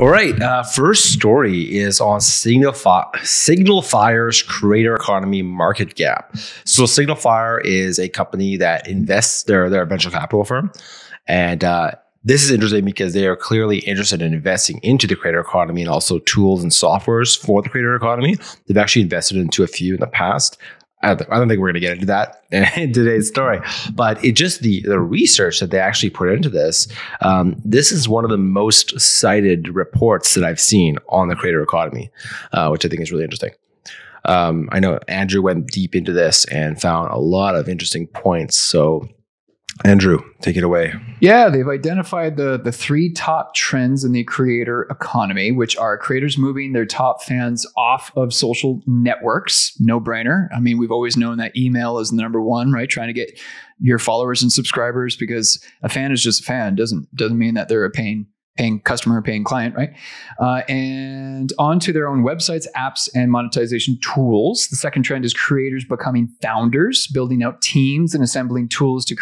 All right, first story is on Signal Fire's creator economy market cap. So Signal Fire is a company that invests, they're a venture capital firm. And this is interesting because they are clearly interested in investing into the creator economy and also tools and softwares for the creator economy. They've actually invested into a few in the past. I don't think we're going to get into that in today's story, but it just the research that they actually put into this. This is one of the most cited reports that I've seen on the creator economy, which I think is really interesting. I know Andrew went deep into this and found a lot of interesting points. So Andrew, take it away. Yeah, they've identified the three top trends in the creator economy, which are creators moving their top fans off of social networks. No brainer. I mean, we've always known that email is the number one, right? Trying to get your followers and subscribers, because a fan is just a fan. Doesn't mean that they're a paying customer, paying client, right? And onto their own websites, apps, and monetization tools. The second trend is creators becoming founders, building out teams and assembling tools to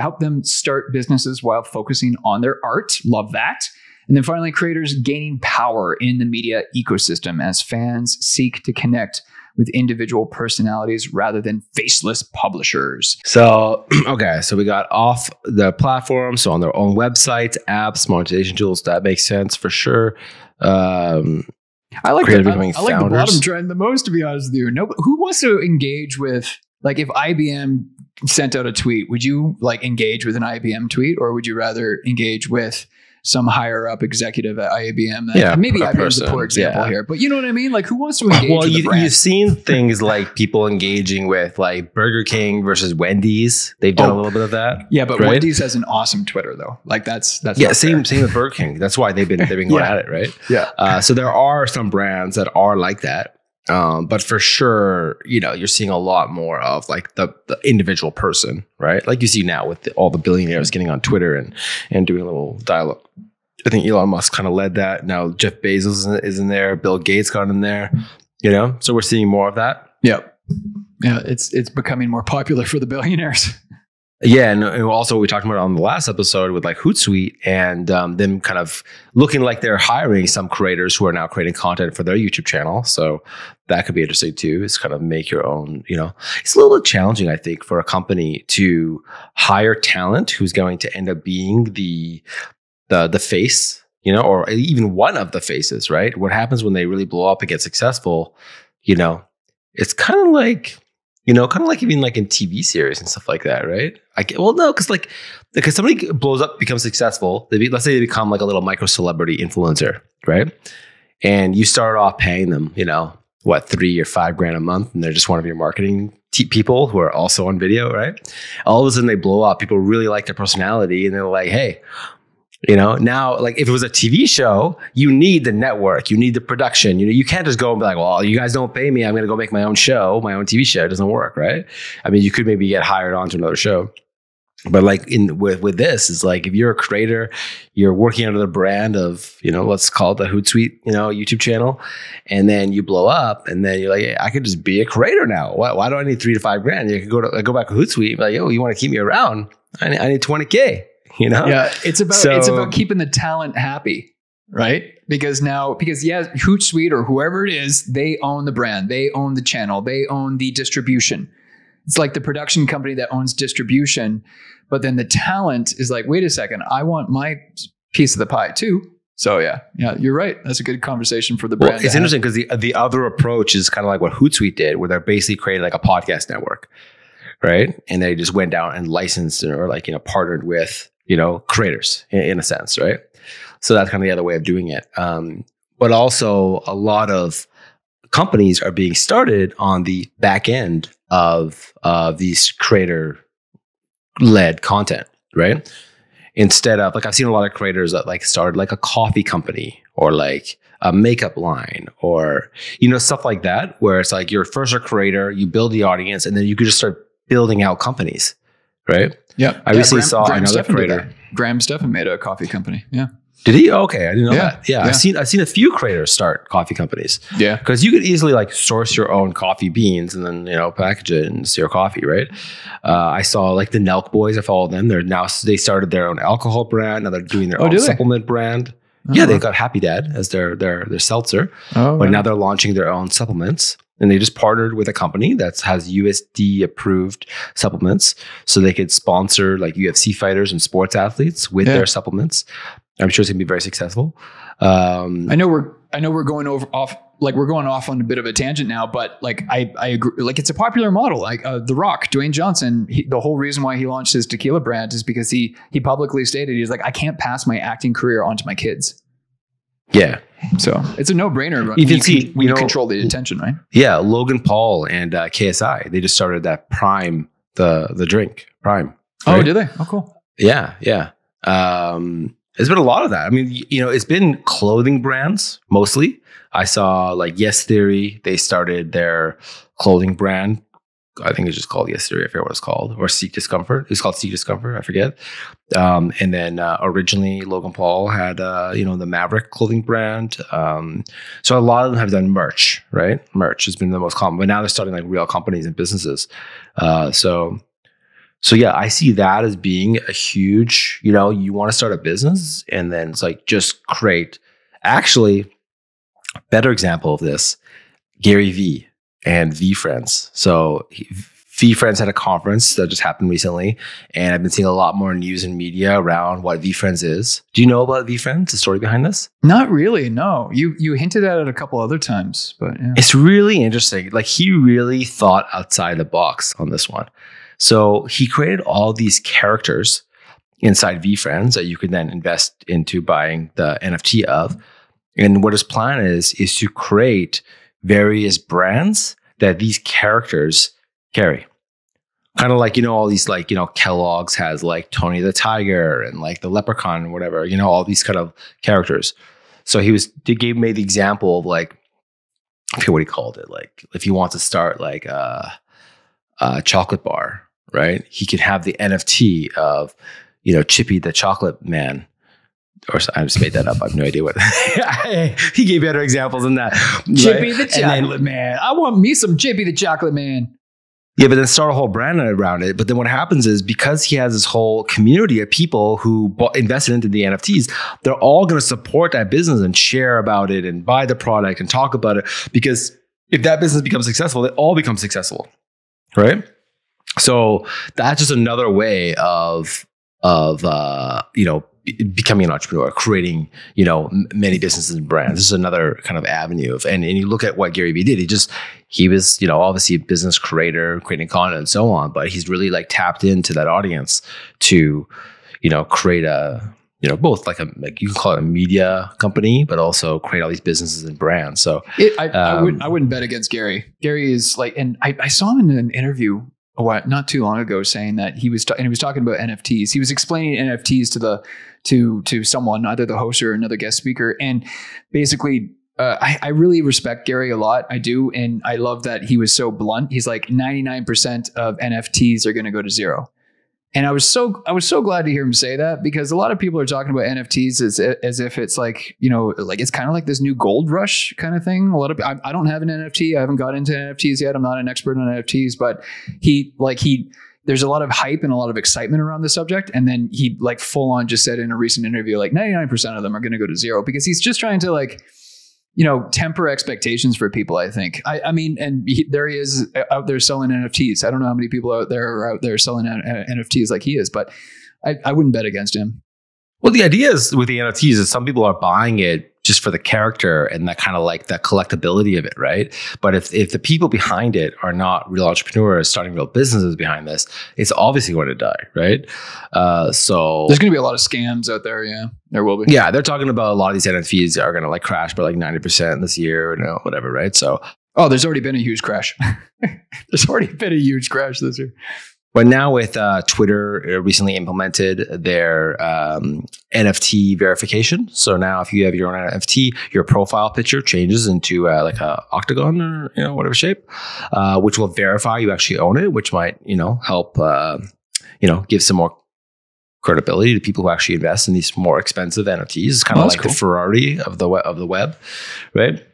help them start businesses while focusing on their art. Love that. And then finally, creators gaining power in the media ecosystem as fans seek to connect with individual personalities rather than faceless publishers. So, okay, so we got off the platform, so on their own websites, apps, monetization tools, that makes sense for sure. I like the bottom trend the most, to be honest with you. No, who wants to engage with, like, if IBM sent out a tweet, would you like engage with an IBM tweet, or would you rather engage with some higher up executive at IBM. Maybe IBM's a poor example here, but you know what I mean? Like, who wants to engage with the brand? You've seen things like people engaging with like Burger King versus Wendy's. They've done a little bit of that. Yeah, but right? Wendy's has an awesome Twitter though. Like that's yeah, same with Burger King. That's why they've been going at it, right? Yeah. So there are some brands that are like that. But for sure, you know, you're seeing a lot more of like the individual person, right? Like you see now with all the billionaires getting on Twitter and doing a little dialogue. I think Elon Musk kind of led that. Now Jeff Bezos is in there. Bill Gates got in there, you know? So we're seeing more of that. Yep. Yeah. It's becoming more popular for the billionaires. Yeah. And also we talked about it on the last episode with like Hootsuite and them kind of looking like they're hiring some creators who are now creating content for their YouTube channel. So that could be interesting too, is kind of make your own, you know, it's a little bit challenging, I think, for a company to hire talent who's going to end up being the face, you know, or even one of the faces, right? What happens when they really blow up and get successful, you know, it's kind of like... You know, kind of like even like in TV series and stuff like that, right? Because somebody blows up, becomes successful. Let's say they become like a little micro celebrity influencer, right? And you start off paying them, you know, what, $3,000 or $5,000 a month, and they're just one of your marketing people who are also on video, right? All of a sudden they blow up. People really like their personality, and they're like, hey. You know, now, like if it was a TV show, you need the network, you need the production. You know, you can't just go and be like, well, you guys don't pay me. I'm going to go make my own show, my own TV show. It doesn't work, right? I mean, you could maybe get hired onto another show. But like with this, it's like if you're a creator, you're working under the brand of, you know, let's call it the Hootsuite, you know, YouTube channel. And then you blow up and then you're like, hey, I could just be a creator now. Why do I need $3,000 to $5,000? You could go back to Hootsuite and be like, yo, you want to keep me around? I need $20,000. You know, yeah, it's about keeping the talent happy, right? Because Hootsuite or whoever it is, they own the brand, they own the channel, they own the distribution. It's like the production company that owns distribution, but then the talent is like, wait a second, I want my piece of the pie too. So yeah, you're right. That's a good conversation for the brand. Well, it's interesting because the other approach is kind of like what Hootsuite did, where they basically created like a podcast network, right? And they just went down and licensed or like, you know, partnered with, you know, creators in a sense, right? So that's kind of the other way of doing it. But also a lot of companies are being started on the back end of these creator-led content, right? Instead of, like, I've seen a lot of creators that like started like a coffee company or like a makeup line or, you know, stuff like that, where it's like you're first a creator, you build the audience, and then you could just start building out companies. Right? Yeah. I recently saw another creator. Graham Stephan made a coffee company. Yeah. Did he? Okay, I didn't know that. Yeah, I've seen a few creators start coffee companies. Yeah, because you could easily like source your own coffee beans and then package it and it's your coffee, right? I saw like the Nelk Boys. I followed them. They started their own alcohol brand. Now they're doing their own supplement brand. Oh. Yeah, they've got Happy Dad as their seltzer, but now they're launching their own supplements. And they just partnered with a company that has USD approved supplements, so they could sponsor like UFC fighters and sports athletes with their supplements. I'm sure it's gonna be very successful. I know we're going off on a bit of a tangent now, but like I agree, like it's a popular model. Like The Rock, Dwayne Johnson, the whole reason why he launched his tequila brand is because he publicly stated he's like, I can't pass my acting career onto my kids. Yeah. So it's a no-brainer. You can see we control the attention, right? Yeah. Logan Paul and KSI, they just started that Prime, the drink Prime. Right? Oh, did they? Oh, cool. Yeah. Yeah. There's been a lot of that. I mean, it's been clothing brands mostly. I saw like Yes Theory. They started their clothing brand. I think it's just called Yes Theory. I forget what it's called, or Seek Discomfort. It's called Seek Discomfort. I forget. And then originally Logan Paul had, the Maverick clothing brand. So a lot of them have done merch, right? Merch has been the most common, but now they're starting like real companies and businesses. So yeah, I see that as being a huge, you want to start a business and then it's like, just create. Actually, better example of this, Gary V. and VeeFriends. So VeeFriends had a conference that just happened recently, and I've been seeing a lot more news and media around what VeeFriends is. Do you know about VeeFriends, the story behind this? Not really, no. You hinted at it a couple other times, but yeah. It's really interesting. Like he really thought outside the box on this one. So he created all these characters inside VeeFriends that you could then invest into buying the NFT of. And what his plan is to create various brands that these characters carry. Kind of like, all these like, Kellogg's has like Tony the Tiger and like the leprechaun and whatever, all these kind of characters. So he made the example of like, I forget what he called it. Like if you want to start like a chocolate bar, right? He could have the NFT of, Chippy the Chocolate Man. Or I just made that up. I have no idea what. He gave better examples than that. Chippy the Chocolate Man. I want me some Chippy the Chocolate Man. Yeah, but then start a whole brand around it. But then what happens is because he has this whole community of people who invested into the NFTs, they're all going to support that business and share about it and buy the product and talk about it. Because if that business becomes successful, they all become successful, right? So that's just another way of becoming an entrepreneur, creating, many businesses and brands. This is another kind of avenue of, and you look at what Gary Vee did. He was, obviously a business creator, creating content and so on, but he's really like tapped into that audience to, create a, both like you can call it a media company, but also create all these businesses and brands. So I wouldn't bet against Gary. Gary is like, and I saw him in an interview not too long ago saying that he was talking about NFTs. He was explaining NFTs to someone, either the host or another guest speaker. And basically, I really respect Gary a lot. I do. And I love that he was so blunt. He's like 99% of NFTs are going to go to zero. And I was so glad to hear him say that, because a lot of people are talking about NFTs as if it's like, like it's kind of like this new gold rush kind of thing. I don't have an NFT. I haven't got into NFTs yet. I'm not an expert on NFTs, but there's a lot of hype and a lot of excitement around the subject. And then he like full on just said in a recent interview, like 99% of them are going to go to zero, because he's just trying to like, temper expectations for people, I think. There he is out there selling NFTs. I don't know how many people are out there selling NFTs like he is, but I wouldn't bet against him. Well, the idea is with the NFTs is some people are buying it just for the character and that kind of like that collectability of it, right? But if the people behind it are not real entrepreneurs starting real businesses behind this, it's obviously going to die, right? So there's going to be a lot of scams out there, yeah. There will be. Yeah, they're talking about a lot of these NFTs are going to like crash by like 90% this year or whatever, right? So there's already been a huge crash. There's already been a huge crash this year. But now with Twitter recently implemented their NFT verification. So now if you have your own NFT, your profile picture changes into like a octagon or whatever shape, which will verify you actually own it, which might help give some more credibility to people who actually invest in these more expensive NFTs. It's kind of like the Ferrari of the web, right?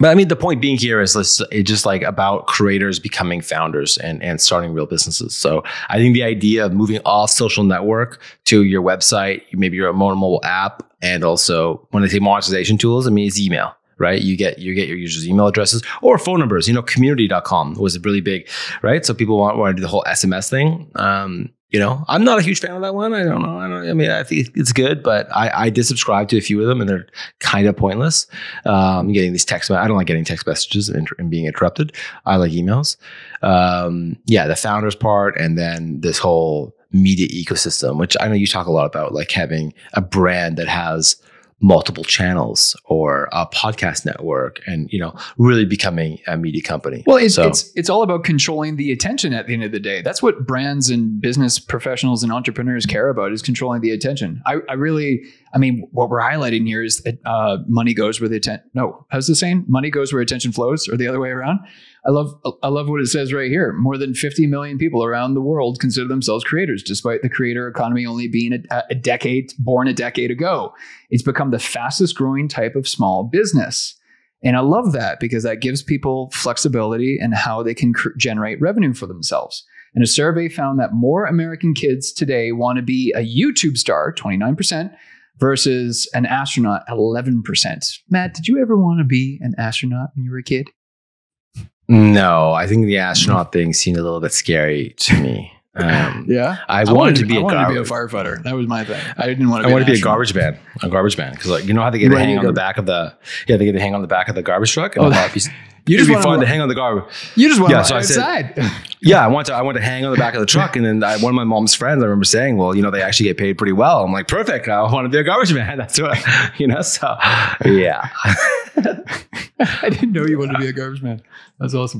But I mean, the point being here is it's just like about creators becoming founders and starting real businesses. So I think the idea of moving off social network to your website, maybe your mobile app, and also when I say monetization tools, I mean, it's email, right? You get your users' email addresses or phone numbers, you know, community.com was really big, right? So people want to do the whole SMS thing. You know, I'm not a huge fan of that one. I mean, I think it's good, but I did subscribe to a few of them and they're kind of pointless. Getting these text, I don't like getting text messages and being interrupted. I like emails. Yeah, the founders part, and then this whole media ecosystem, which I know you talk a lot about, like having a brand that has multiple channels or a podcast network and, you know, really becoming a media company. Well, it's all about controlling the attention at the end of the day. That's what brands and business professionals and entrepreneurs care about, is controlling the attention. I mean, what we're highlighting here is that money goes where the attention, no, how's the saying? Money goes where attention flows, or the other way around. I love what it says right here. More than 50 million people around the world consider themselves creators, despite the creator economy only being born a decade ago. It's become the fastest growing type of small business. And I love that because that gives people flexibility in how they can generate revenue for themselves. And a survey found that more American kids today want to be a YouTube star, 29%, versus an astronaut, 11%. Matt, did you ever want to be an astronaut when you were a kid? No, I think the astronaut thing seemed a little bit scary to me. Yeah, I wanted to be a firefighter. That was my thing. I wanted to be a garbage man. A garbage man, because like, you know how they get to hang on the back of the they get to hang on the back of the garbage truck. And it'd be fun to hang on the garbage. You just want to ride outside. Yeah, I want to hang on the back of the truck, and then one of my mom's friends, I remember saying, "Well, you know, they actually get paid pretty well." I'm like, "Perfect! I want to be a garbage man." That's what you know. So yeah, I didn't know you wanted to be a garbage man. That's awesome.